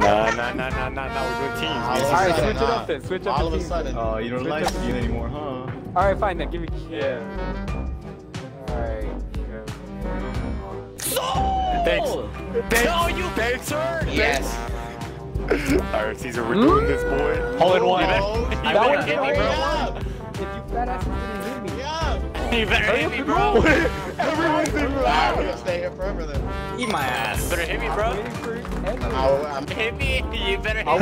Nah, we're doing teams. Alright, switch it up then, switch up the teams. All of a sudden. Oh, you don't like me anymore, huh? Alright, fine then, give me... Yeah. Alright. So! Thanks. No, you big turn! Yes. Alright, Caesar, we're doing this, boy. Hole in one. That would hit me, bro. If you badass didn't hit me. Yeah. You better hit me, bro. Everyone's in, bro. I'm gonna stay here forever, then. Eat my ass. You better hit me, bro. Hit me. You better hit me, bro. I'll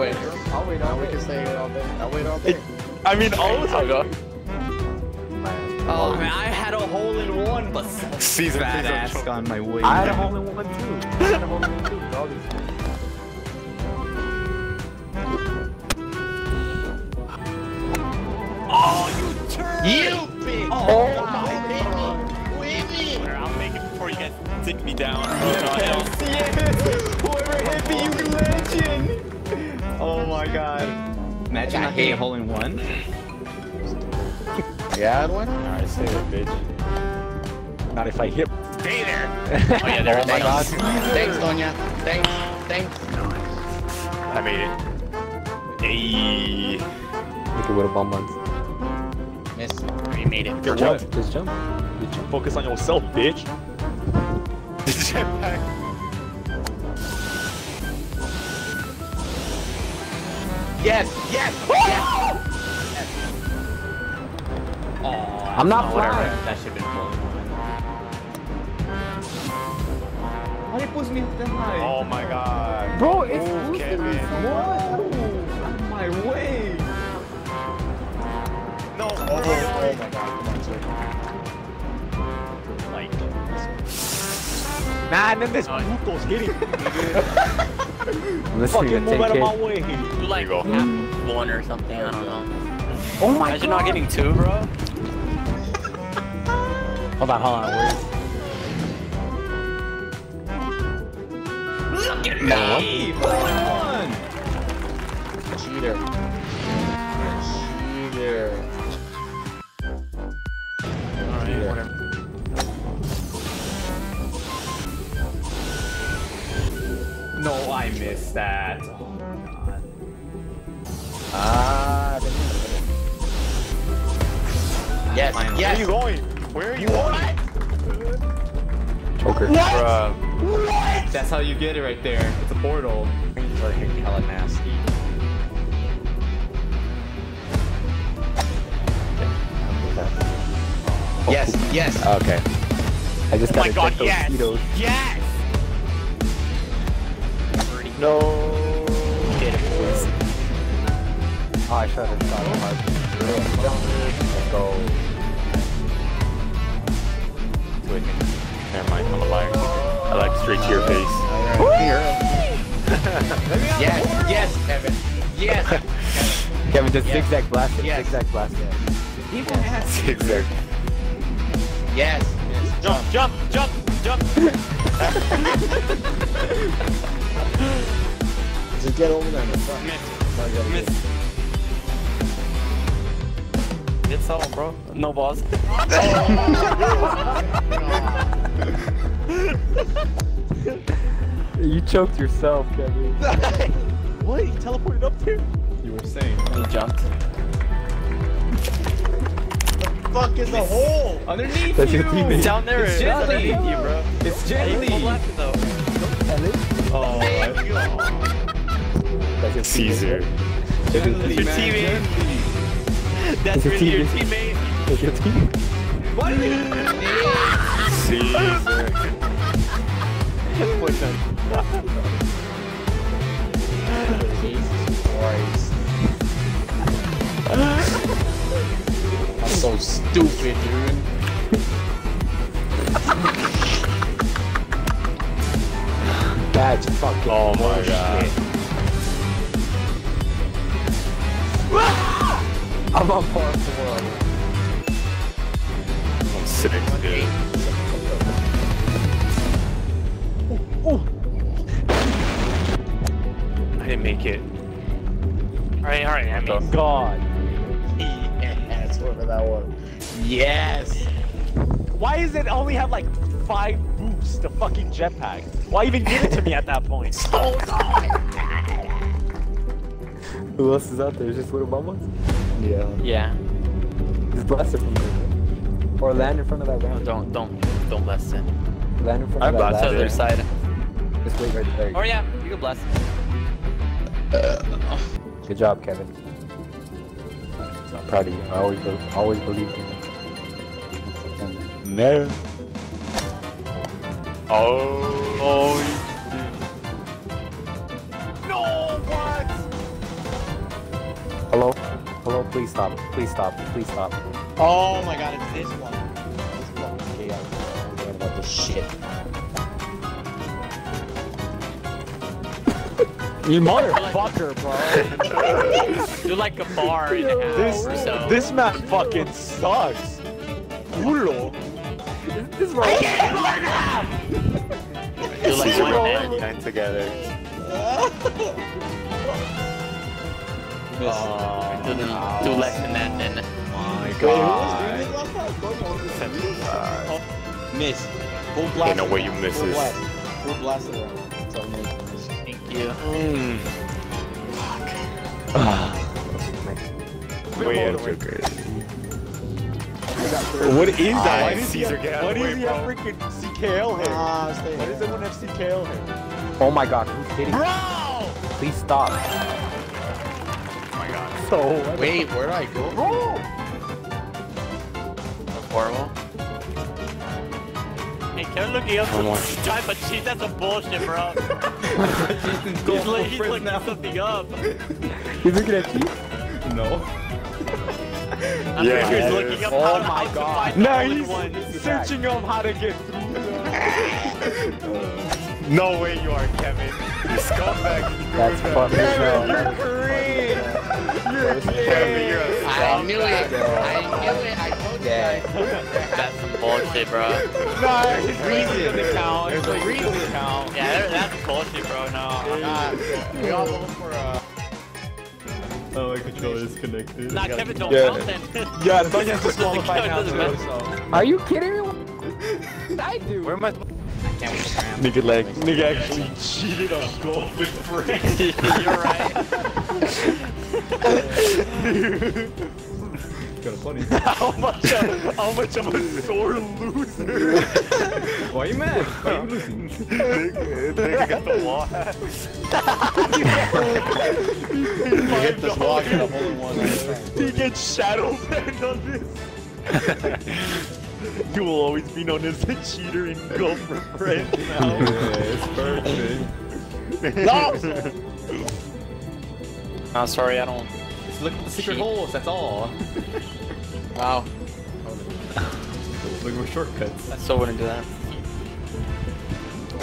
wait. I'll wait. We can stay here all day. I'll wait all day. I mean, all the time, though. Oh, man, I had a hole in one, but Caesar ass on my way. I had a hole in one, too. I had a hole in one, too. All these things. Oh, you turd! You bitch! Oh my baby! I'll make it before you guys take me down. Whoever hit me, you can legend! Oh my god. Imagine I hit a hole in one. Yeah, I had one? Alright, stay there, bitch. Not if I hit. Stay there! Oh yeah, there it is. Oh my god. Thanks, Doña. Thanks. I made it. Hey. Look at what a bomb runs. Miss. You made it. Good job. Just jump. Focus on yourself, bitch. Yes. Oh, I'm not flying. That should have been falling. Why did it push me that high? Oh my god. Bro, it's pushing me. What? Out of my way. No! Oh my god. Like... Nah, and then this puto's hitting. Fucking move out of my way. You like one or something, I don't know. Oh my god! Imagine not getting two, bro. Hold on, wait. Look at me! One! Cheater. No, I missed that. Oh god. Yes. Where are you going? What? Choker. What? That's how you get it right there. It's a portal. Fucking hella nasty. Oh. Yes. Okay. I just gotta get those Cheetos. Yes. No. Get it, boys. Oh, I should have shot him hard. Let's go. Wait, never mind. I'm a liar. I like straight to your face. Yes, Kevin. Yes. Kevin, just zigzag blast it. Zigzag blast it. Even has zigzag. Yes. Jump. Just get over there. Miss. It's all, bro. No balls. You choked yourself, Kevin. What? You teleported up there? You were saying. He jumped. The fuck is a hole? Underneath that's you! Your down there it's Jelly! Bro. It's Jelly! Oh, that's Caesar. That's your teammate. That's really your teammate. That's your teammate. What? Caesar. What's up? Jesus Christ. I'm so stupid, dude. That's fucking oh my god. Shit. I'm on par with the world. I'm sitting, dude. I didn't make it. Alright, I mean. Oh god. Yes, whatever that was. Yes! Why does it only have like 5 moves? use the fucking jetpack? Why even give it to me at that point? So who else is out there? Is this little Bumbles? Yeah. Yeah. Just blast it from there. Or land in front of that round. No, don't blast it. Land in front of that round. I blast to the other side. Just wait right there. Oh yeah, you can blast it. Good job, Kevin. I'm proud of you. I always believed in you. No. Oh. No, what? Hello? Hello, please stop. Please stop. Please stop. Oh my god, it's this one. This fucking chaos. I forgot about this shit. You motherfucker, bro. You're like a bar and a half or so. This map fucking sucks. Brutal. This one. I can't learn how! You're like one mankind together. Do left and then. Oh my god. Miss. Full blast. Ain't no way you miss this. Full blast around. Thank you. Fuck. Way out of your curve. What is that? What is the freaking CKL hit? What is the one FCKL hit? Oh my god, who's hitting? Bro! Please stop. Oh my god. So wait, where do I go? Bro! That's horrible. Hey, can I look at some time but cheat? That's a bullshit, bro. He's looking something up. He's looking at cheat? No. Yeah, he's looking up how my god. No, he's searching on how to get through. No way you are, Kevin. You scumbag. That's fucking Kevin, you're green. You're Kevin, you're a scumbag. I knew it. I told you guys. That's some bullshit, bro. No, there's a reason to count. There's a reason to count. Yeah, that's bullshit, bro. No. We all vote for oh, my controller is connected. Nah, Kevin, don't count then. Yeah, the button has to qualify now too, so. Are you kidding me? I do. Where am I? Nigga lag. Nigga actually cheated on gold with friends. You're right. Kind of funny. How much of a sore loser? Why are you mad? Why are you losing? Nigga got the wall. He gets shadow banned on this. You will always be known as the cheater in Gulf for friends now. It's perfect. No! Oh, sorry, I don't. Just look at the secret holes, that's all. Wow. Look at my shortcuts. I still wouldn't do that.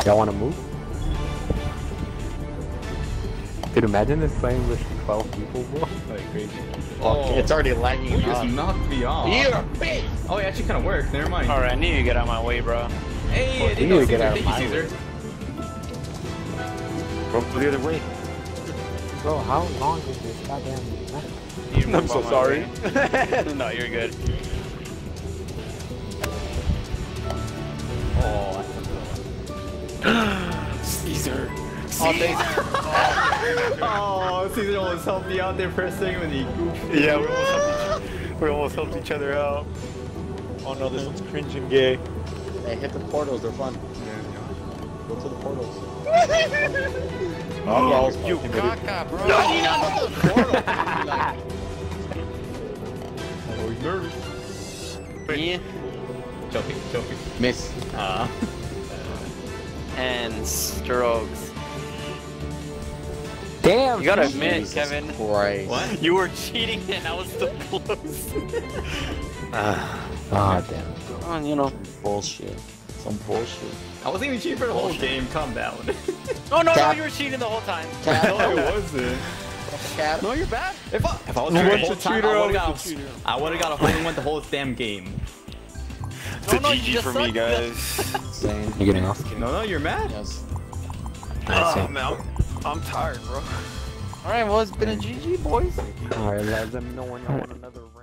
Y'all wanna move? Dude, imagine this playing with 12 people, bro. Like crazy. Oh, it's already lagging. You just knocked me off. You're a bitch! Oh, yeah, it actually kind of worked. Never mind. Alright, I need you to get out of my way, bro. Hey, I need to get out of my way. Go the other way. Bro, how long is this goddamn? I'm so sorry. No, you're good. Oh, Caesar. Oh, Caesar. Oh, Caesar almost helped me out there for a second when he goofed. Yeah, we almost helped each other out. Oh no, this one's cringe and gay. Hey, hit the portals, they're fun. Yeah. Go to the portals. Oh, you caca, bro. No, you not go to the portals. Oh, he's nervous. Yeah. Jumping. Miss. And strokes. Damn, you gotta admit, Kevin. Christ. What? You were cheating, and I was so close. Damn. Oh, you know, bullshit. Some bullshit. I wasn't even cheating for the whole game. Calm down. Oh no, you were cheating the whole time. No, I wasn't. No, you're bad. If I was a cheater, I would have got a hole in one the whole damn game. It's a GG for me, guys. You're getting off. No, you're mad. Yes. I'm tired, bro. Alright, well, it's been a GG, boys. Alright, lads, let me know when y'all want another.